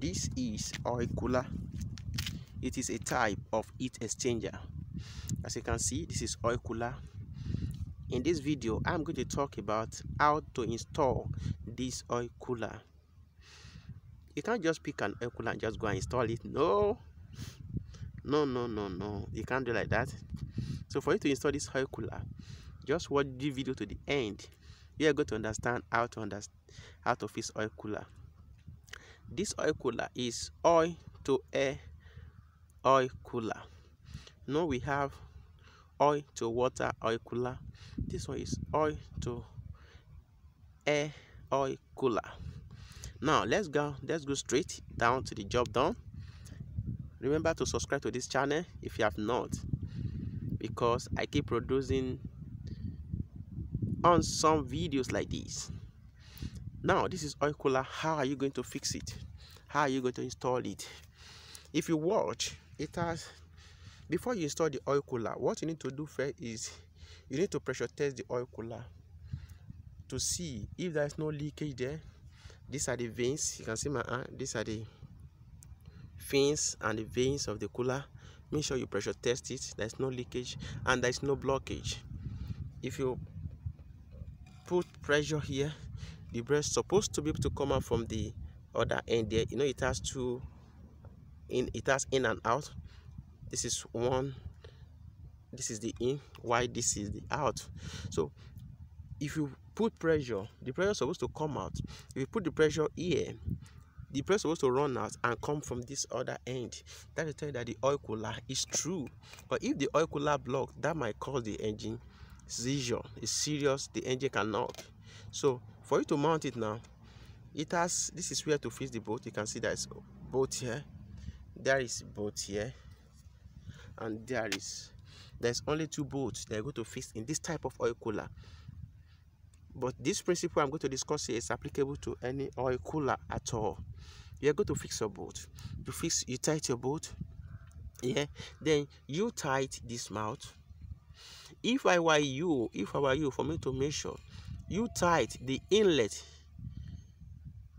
This is oil cooler. It is a type of heat exchanger. As you can see, this is oil cooler. In this video, I'm going to talk about how to install this oil cooler. You can't just pick an oil cooler and just go and install it. No. You can't do like that. So for you to install this oil cooler, just watch the video to the end. You are going to understand how to fix oil cooler. This oil cooler is oil to air oil cooler. Now we have oil to water oil cooler. This one is oil to air oil cooler. Now let's go straight down to the job done. Remember to subscribe to this channel if you have not, because I keep producing on some videos like this. Now this is oil cooler. How are you going to fix it? How are you going to install it? If you watch, it has, before you install the oil cooler, what you need to do first is you need to pressure test the oil cooler to see if there is no leakage there. These are the veins. You can see my hand. These are the fins and the veins of the cooler. Make sure you pressure test it. There is no leakage and there is no blockage. If you put pressure here, the breath is supposed to be able to come out from the other end there. You know, it has two in, it has in and out. This is one, this is the in, while this is the out. So if you put pressure, the pressure is supposed to come out. If you put the pressure here, the pressure is supposed to run out and come from this other end. That will tell you that the oil cooler is true. But if the oil cooler block, that might cause the engine seizure. It's serious, the engine can knock. So for you to mount it now, it has, this is where to fix the bolt. You can see there's bolt here, there is bolt here, and there's only two bolts that are going to fix in this type of oil cooler. But this principle I'm going to discuss here is applicable to any oil cooler at all. You're going to fix your bolt. You tight your bolt, yeah, then you tight this mouth. If I were you, for me to make sure, you tight the inlet,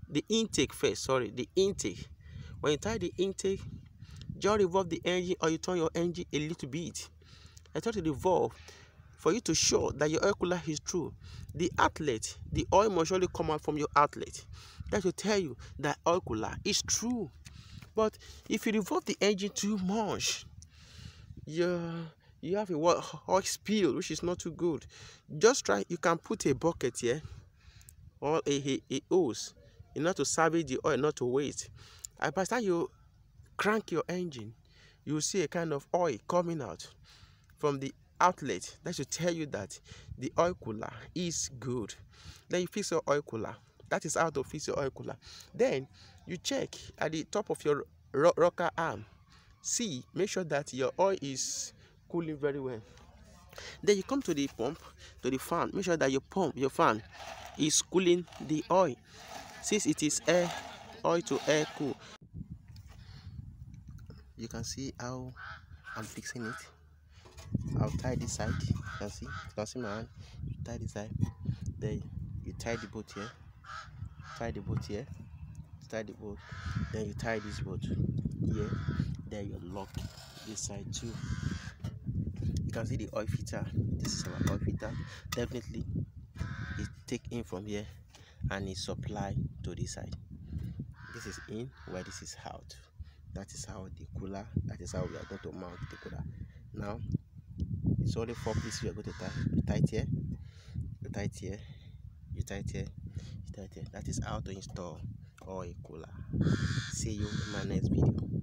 the intake first, sorry, the intake. When you tight the intake, just revolve the engine, or you turn your engine a little bit. I try to revolve for you to show that your oil cooler is true. The outlet, the oil must surely come out from your outlet. That will tell you that oil cooler is true. But if you revolve the engine too much, you have a oil spill, which is not too good. Just try, you can put a bucket here or a hose in order to salvage the oil, not to waste. And by the time you crank your engine, you will see a kind of oil coming out from the outlet. That should tell you that the oil cooler is good. Then you fix your oil cooler. That is how to fix your oil cooler. Then you check at the top of your rocker arm. See, make sure that your oil is cooling very well. Then you come to the pump, to the fan. Make sure that your fan is cooling the oil, since it is air, oil to air cool. You can see how I'm fixing it. I'll tie this side. You can see my hand. You tie this side. Then you tie the bolt here. Tie the bolt here. Tie the bolt. Then you tie this bolt here. Then you lock this side too. You can see the oil filter. This is our oil filter. Definitely it take in from here and it supply to this side. This is in, where this is out. That is how the cooler, that is how we are going to mount the cooler. Now it's only 4 pieces we are going to tie. You tie it here, you tie it here, you tie it here, you tie it here. That is how to install oil cooler. See you in my next video.